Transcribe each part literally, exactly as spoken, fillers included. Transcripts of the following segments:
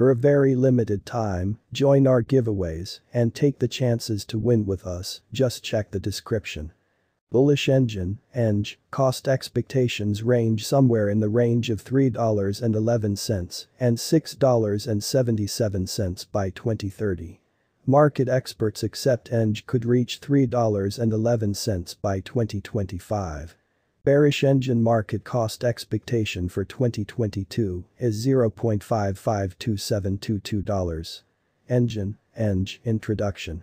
for a very limited time, join our giveaways and take the chances to win with us, just check the description. Bullish Enjin, E N J, cost expectations range somewhere in the range of three dollars and eleven cents and six dollars and seventy-seven cents by twenty thirty. Market experts accept E N J could reach three dollars and eleven cents by twenty twenty-five. Bearish Enjin market cost expectation for twenty twenty-two is zero point five five two seven two two dollars. Enjin, E N J, introduction.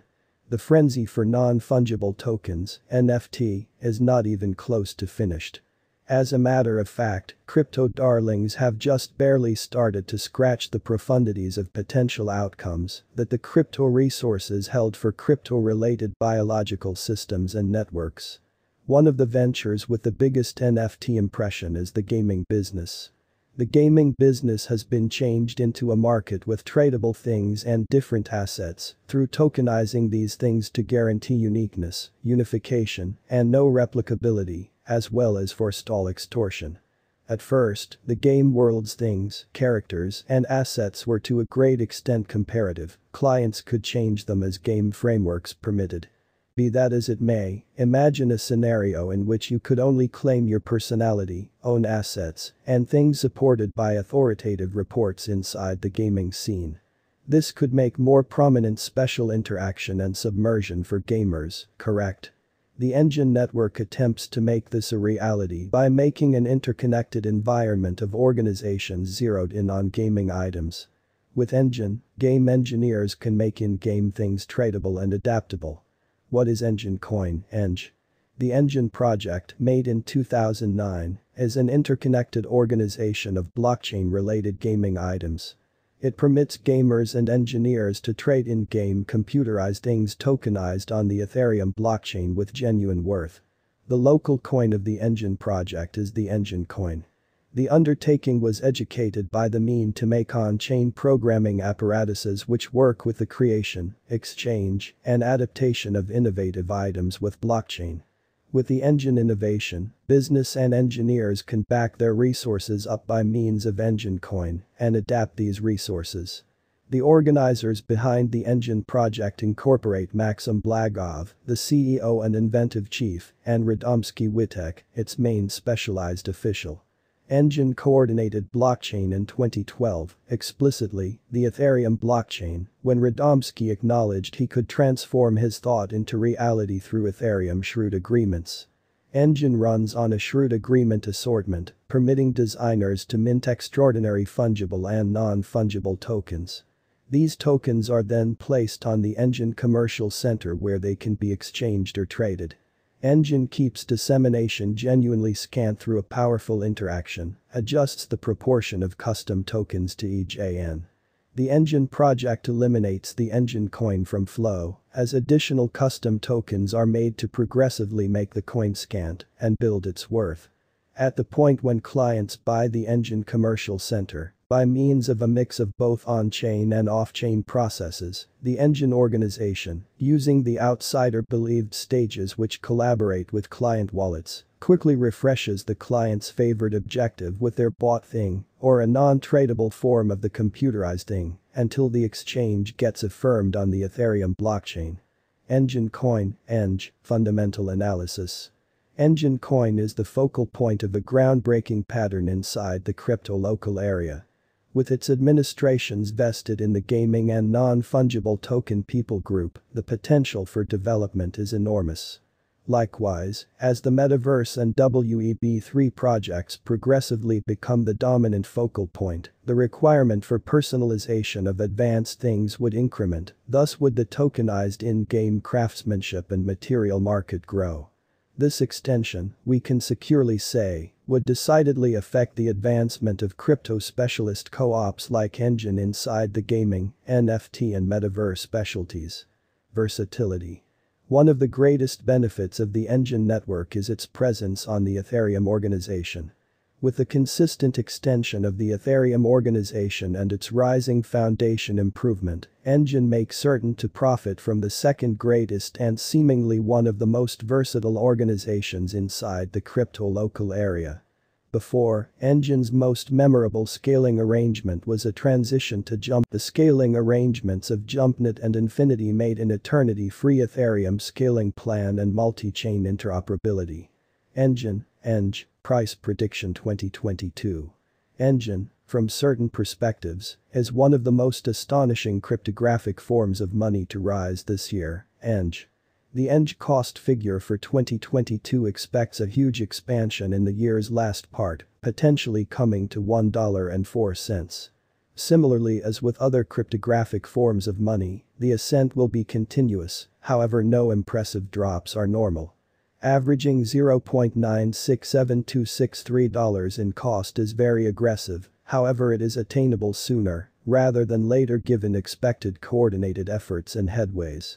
The frenzy for non-fungible tokens, N F T, is not even close to finished. As a matter of fact, crypto darlings have just barely started to scratch the profundities of potential outcomes that the crypto resources held for crypto-related biological systems and networks. One of the ventures with the biggest N F T impression is the gaming business. The gaming business has been changed into a market with tradable things and different assets through tokenizing these things to guarantee uniqueness, unification, and no replicability, as well as forestall extortion. At first, the game world's things, characters, and assets were to a great extent comparative, clients could change them as game frameworks permitted. Be that as it may, imagine a scenario in which you could only claim your personality, own assets, and things supported by authoritative reports inside the gaming scene. This could make more prominent special interaction and submersion for gamers, correct? The Enjin network attempts to make this a reality by making an interconnected environment of organizations zeroed in on gaming items. With Enjin, game engineers can make in-game things tradable and adaptable. What is Enjin Coin, E N J? The Enjin project, made in two thousand nine, is an interconnected organization of blockchain-related gaming items. It permits gamers and engineers to trade in-game computerized things tokenized on the Ethereum blockchain with genuine worth. The local coin of the Enjin project is the Enjin Coin. The undertaking was educated by the mean to make on-chain programming apparatuses which work with the creation, exchange, and adaptation of innovative items with blockchain. With the Enjin innovation, business and engineers can back their resources up by means of Enjin Coin and adapt these resources. The organizers behind the Enjin project incorporate Maxim Blagov, the C E O and inventive chief, and Radomski Witek, its main specialized official. Enjin coordinated blockchain in twenty twelve, explicitly, the Ethereum blockchain, when Radomski acknowledged he could transform his thought into reality through Ethereum Shroud agreements. Enjin runs on a Shroud agreement assortment, permitting designers to mint extraordinary fungible and non-fungible tokens. These tokens are then placed on the Enjin commercial center where they can be exchanged or traded. Enjin keeps dissemination genuinely scant through a powerful interaction, adjusts the proportion of custom tokens to each A N. The Enjin project eliminates the Enjin Coin from flow, as additional custom tokens are made to progressively make the coin scant and build its worth. At the point when clients buy the Enjin commercial center, by means of a mix of both on-chain and off-chain processes, the Enjin organization, using the outsider-believed stages which collaborate with client wallets, quickly refreshes the client's favored objective with their bought thing, or a non-tradable form of the computerized thing, until the exchange gets affirmed on the Ethereum blockchain. Enjin Coin, E N J, fundamental analysis. Enjin Coin is the focal point of a groundbreaking pattern inside the crypto local area. With its administrations vested in the gaming and non-fungible token people group, the potential for development is enormous. Likewise, as the Metaverse and web three projects progressively become the dominant focal point, the requirement for personalization of advanced things would increment, thus would the tokenized in-game craftsmanship and material market grow. This extension, we can securely say, would decidedly affect the advancement of crypto specialist co-ops like Enjin inside the gaming, N F T and metaverse specialties. Versatility. One of the greatest benefits of the Enjin network is its presence on the Ethereum organization. With the consistent extension of the Ethereum organization and its rising foundation improvement, Enjin makes certain to profit from the second greatest and seemingly one of the most versatile organizations inside the crypto local area. before, Enjin's most memorable scaling arrangement was a transition to Jump. The scaling arrangements of JumpNet and Infinity made an eternity-free Ethereum scaling plan and multi-chain interoperability. Enjin, E N J, price prediction twenty twenty-two. Enjin, from certain perspectives, is one of the most astonishing cryptographic forms of money to rise this year, E N J. The E N J cost figure for twenty twenty-two expects a huge expansion in the year's last part, potentially coming to one dollar and four cents. Similarly, as with other cryptographic forms of money, the ascent will be continuous, however no impressive drops are normal. Averaging zero point nine six seven two six three dollars in cost is very aggressive, however it is attainable sooner rather than later given expected coordinated efforts and headways.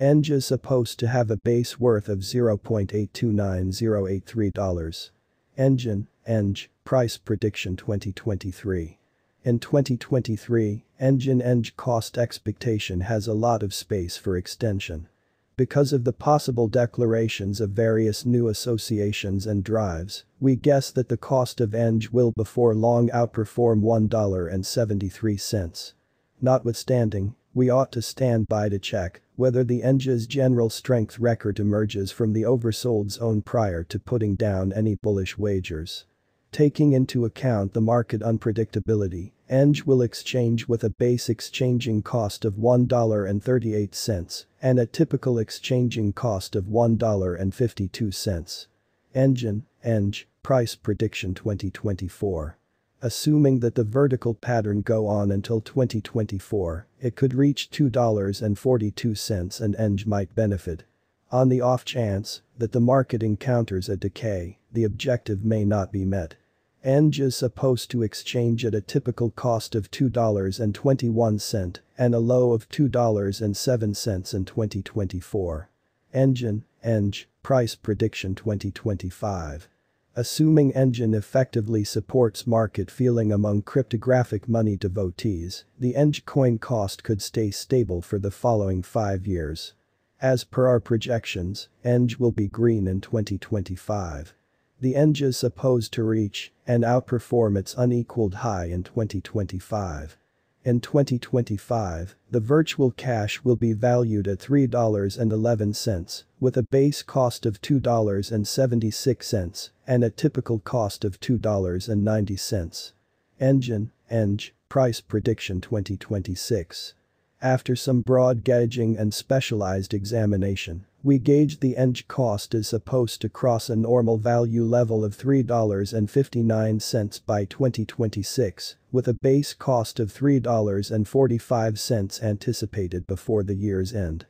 E N J is supposed to have a base worth of zero point eight two nine zero eight three dollars. Enjin, E N J, price prediction twenty twenty-three. In twenty twenty-three, Enjin E N J cost expectation has a lot of space for extension. Because of the possible declarations of various new associations and drives, we guess that the cost of E N J will before long outperform one dollar and seventy-three cents. Notwithstanding, we ought to stand by to check whether the E N J's general strength record emerges from the oversold zone prior to putting down any bullish wagers. Taking into account the market unpredictability, E N J will exchange with a base exchanging cost of one dollar and thirty-eight cents and a typical exchanging cost of one dollar and fifty-two cents. Enjin, E N J, price prediction twenty twenty-four. Assuming that the vertical pattern go on until twenty twenty-four, it could reach two dollars and forty-two cents and E N J might benefit. On the off chance that the market encounters a decay, the objective may not be met. E N J is supposed to exchange at a typical cost of two dollars and twenty-one cents and a low of two dollars and seven cents in twenty twenty-four. Enjin, E N J, price prediction twenty twenty-five. Assuming Enjin effectively supports market feeling among cryptographic money devotees, the E N J coin cost could stay stable for the following five years. As per our projections, E N J will be green in twenty twenty-five. The E N J is supposed to reach and outperform its unequaled high in twenty twenty-five. In twenty twenty-five, the virtual cash will be valued at three dollars and eleven cents, with a base cost of two dollars and seventy-six cents and a typical cost of two dollars and ninety cents. Enjin, E N J, price prediction twenty twenty-six. After some broad gauging and specialized examination, we gauged the E N J cost is supposed to cross a normal value level of three dollars and fifty-nine cents by twenty twenty-six, with a base cost of three dollars and forty-five cents anticipated before the year's end.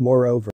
Moreover,